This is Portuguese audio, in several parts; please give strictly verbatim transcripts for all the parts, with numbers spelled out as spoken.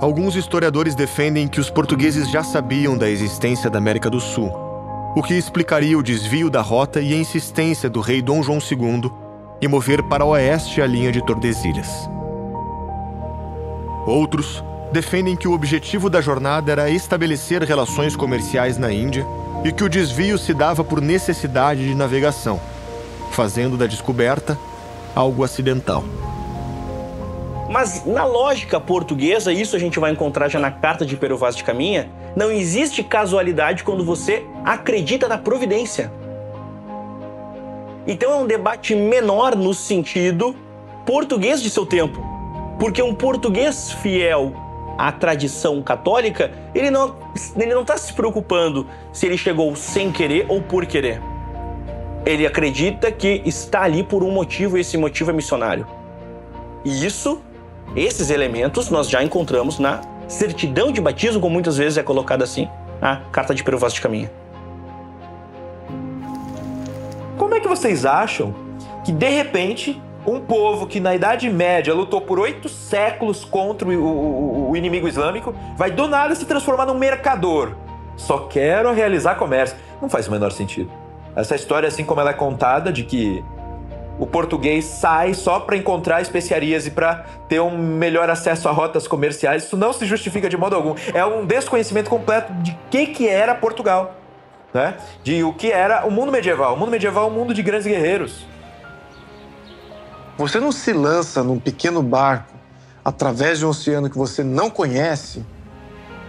Alguns historiadores defendem que os portugueses já sabiam da existência da América do Sul, o que explicaria o desvio da rota e a insistência do rei Dom João segundo em mover para o oeste a linha de Tordesilhas. Outros defendem que o objetivo da jornada era estabelecer relações comerciais na Índia e que o desvio se dava por necessidade de navegação, fazendo da descoberta algo acidental. Mas na lógica portuguesa, isso a gente vai encontrar já na carta de Pero Vaz de Caminha, não existe casualidade quando você acredita na providência. Então é um debate menor no sentido português de seu tempo, porque um português fiel à tradição católica, ele não ele não está se preocupando se ele chegou sem querer ou por querer. Ele acredita que está ali por um motivo e esse motivo é missionário. E isso... Esses elementos nós já encontramos na certidão de batismo, como muitas vezes é colocada assim na carta de Pero Vaz de Caminha. Como é que vocês acham que, de repente, um povo que na Idade Média lutou por oito séculos contra o, o, o inimigo islâmico vai do nada se transformar num mercador? Só quero realizar comércio. Não faz o menor sentido. Essa história, assim como ela é contada, de que o português sai só para encontrar especiarias e para ter um melhor acesso a rotas comerciais, isso não se justifica de modo algum. É um desconhecimento completo de que que era Portugal, né? De o que era o mundo medieval. O mundo medieval é um mundo de grandes guerreiros. Você não se lança num pequeno barco através de um oceano que você não conhece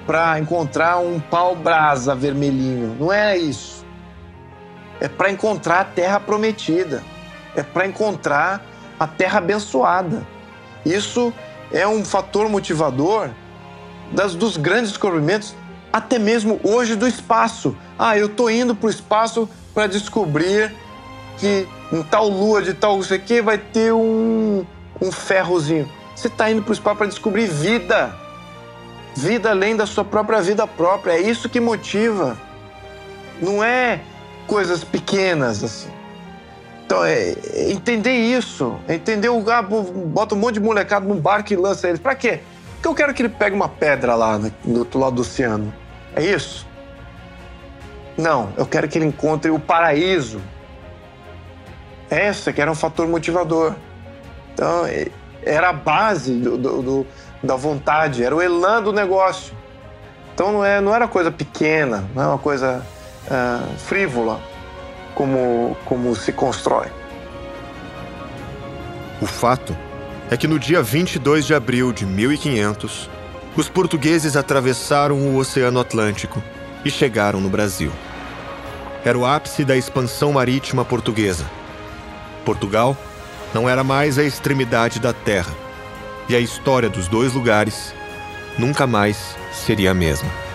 para encontrar um pau-brasa vermelhinho. Não é isso. É para encontrar a terra prometida. É para encontrar a terra abençoada. Isso é um fator motivador das, dos grandes descobrimentos, até mesmo hoje, do espaço. Ah, eu estou indo para o espaço para descobrir que em tal lua de tal não sei o que vai ter um, um ferrozinho. Você está indo para o espaço para descobrir vida. Vida além da sua própria vida própria. É isso que motiva. Não é coisas pequenas assim. Então, é entender isso, é entender o ah, bota um monte de molecado num barco e lança ele. Pra quê? Porque eu quero que ele pegue uma pedra lá do outro lado do oceano. É isso? Não, eu quero que ele encontre o paraíso. Esse que era um fator motivador. Então, era a base do, do, do, da vontade, era o elan do negócio. Então, não, é, não era coisa pequena, não é uma coisa ah, frívola. Como, como se constrói. O fato é que no dia vinte e dois de abril de mil e quinhentos, os portugueses atravessaram o Oceano Atlântico e chegaram no Brasil. Era o ápice da expansão marítima portuguesa. Portugal não era mais a extremidade da terra, e a história dos dois lugares nunca mais seria a mesma.